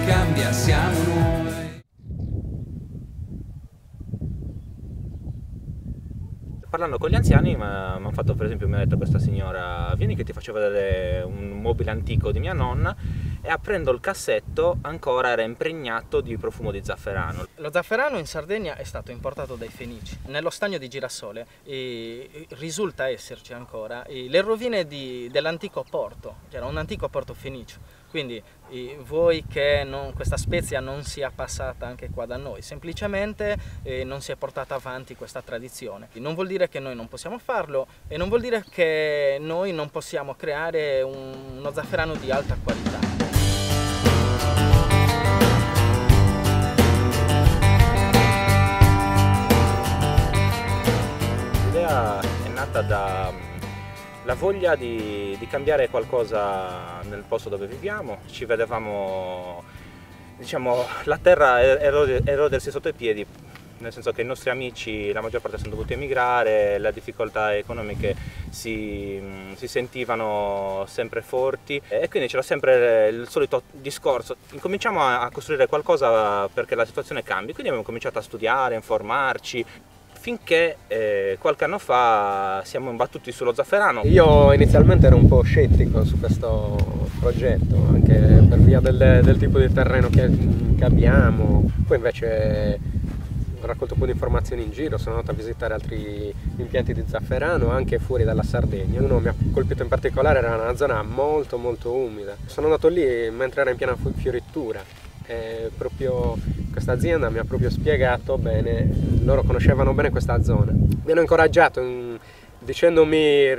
che cambia siamo noi. Parlando con gli anziani mi hanno fatto, per esempio mi ha detto questa signora: vieni che ti faccio vedere un mobile antico di mia nonna, e aprendo il cassetto ancora era impregnato di profumo di zafferano. Lo zafferano in Sardegna è stato importato dai Fenici. Nello stagno di Girasole risulta esserci ancora le rovine dell'antico porto, che era un antico porto fenicio. Quindi vuoi che questa spezia non sia passata anche qua da noi, semplicemente non si è portata avanti questa tradizione. Non vuol dire che noi non possiamo farlo e non vuol dire che noi non possiamo creare uno zafferano di alta qualità. È nata dalla voglia di cambiare qualcosa nel posto dove viviamo. Ci vedevamo, diciamo, la terra erodersi sotto i piedi, nel senso che i nostri amici, la maggior parte, sono dovuti emigrare, le difficoltà economiche si sentivano sempre forti e quindi c'era sempre il solito discorso: incominciamo a costruire qualcosa perché la situazione cambi. Quindi abbiamo cominciato a studiare, a informarci, finché qualche anno fa siamo imbattuti sullo zafferano. Io inizialmente ero un po' scettico su questo progetto, anche per via del tipo di terreno che abbiamo. Poi invece ho raccolto un po' di informazioni in giro, sono andato a visitare altri impianti di zafferano anche fuori dalla Sardegna. Uno mi ha colpito in particolare, era una zona molto molto umida. Sono andato lì mentre era in piena fioritura. Proprio questa azienda mi ha proprio spiegato bene, loro conoscevano bene questa zona, mi hanno incoraggiato dicendomi: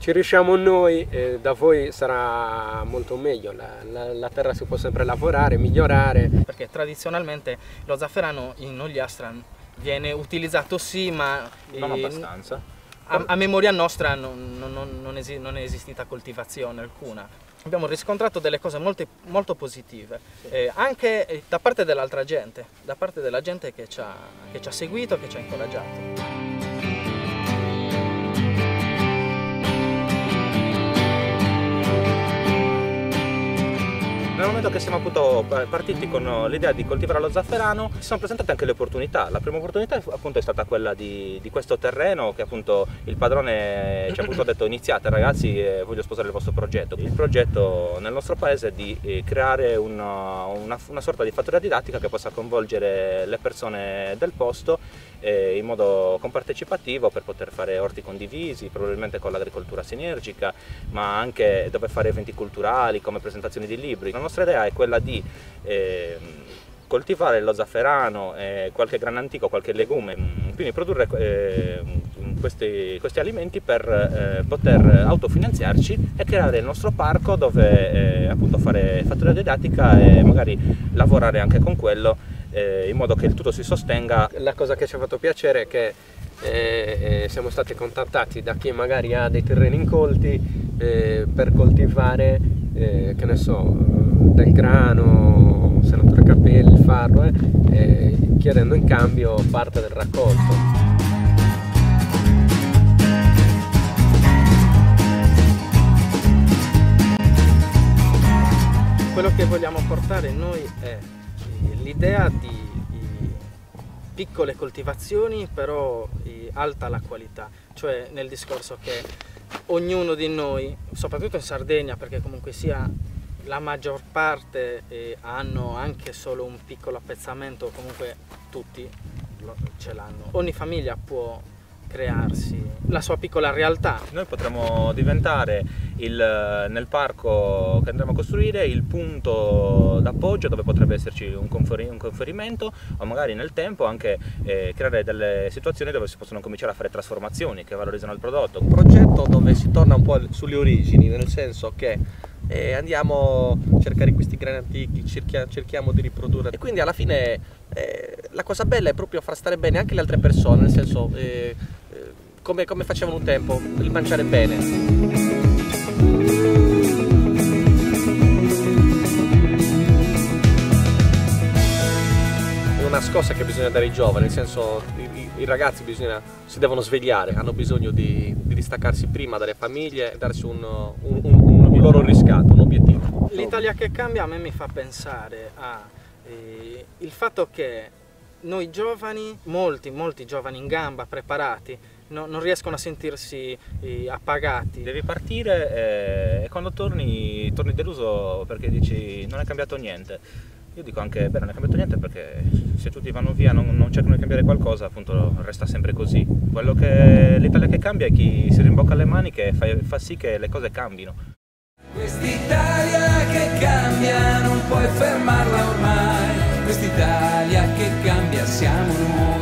ci riusciamo noi, da voi sarà molto meglio, la terra si può sempre lavorare, migliorare. Perché tradizionalmente lo zafferano in Ogliastra viene utilizzato sì, ma non abbastanza. A memoria nostra non è esistita coltivazione alcuna. Abbiamo riscontrato delle cose molto, molto positive, sì. Anche da parte dell'altra gente, da parte della gente che ci ha seguito, che ci ha incoraggiato. Nel momento che siamo appunto partiti con l'idea di coltivare lo zafferano, si sono presentate anche le opportunità. La prima opportunità appunto è stata quella di questo terreno, che appunto il padrone ci ha appunto detto: iniziate ragazzi, voglio sposare il vostro progetto. Il progetto nel nostro paese è di creare una sorta di fattoria didattica che possa coinvolgere le persone del posto in modo compartecipativo, per poter fare orti condivisi, probabilmente con l'agricoltura sinergica, ma anche dove fare eventi culturali come presentazioni di libri. La nostra idea è quella di coltivare lo zafferano, qualche grana antico, qualche legume, quindi produrre questi alimenti per poter autofinanziarci e creare il nostro parco, dove appunto fare fattoria didattica e magari lavorare anche con quello, in modo che il tutto si sostenga. La cosa che ci ha fatto piacere è che siamo stati contattati da chi magari ha dei terreni incolti per coltivare, che ne so, del grano, senatore Cappelli, il farro, chiedendo in cambio parte del raccolto. Quello che vogliamo portare noi è l'idea di piccole coltivazioni, però alta la qualità, cioè nel discorso che ognuno di noi, soprattutto in Sardegna, perché comunque sia la maggior parte hanno anche solo un piccolo appezzamento, comunque tutti ce l'hanno. Ogni famiglia può crearsi la sua piccola realtà. Noi potremmo diventare nel parco che andremo a costruire il punto d'appoggio dove potrebbe esserci un conferimento, o magari nel tempo anche creare delle situazioni dove si possono cominciare a fare trasformazioni che valorizzano il prodotto. Un progetto dove si torna un po' sulle origini, nel senso che andiamo a cercare questi grani antichi, cerchiamo di riprodurre, e quindi alla fine la cosa bella è proprio far stare bene anche le altre persone, nel senso come facevano un tempo, il mangiare bene. Una scossa che bisogna dare ai giovani, nel senso i ragazzi si devono svegliare, hanno bisogno di distaccarsi prima dalle famiglie e darsi un loro riscatto, un obiettivo. L'Italia che cambia a me mi fa pensare al fatto che noi giovani, molti giovani in gamba, preparati, non riescono a sentirsi appagati. Devi partire e quando torni deluso perché dici non è cambiato niente. Io dico anche, beh, non è cambiato niente perché se tutti vanno via non cercano di cambiare qualcosa, appunto resta sempre così. Quello che l'Italia che cambia è chi si rimbocca le maniche e fa sì che le cose cambino. Quest'Italia che cambia non puoi fermarla ormai. Quest'Italia che cambia siamo noi.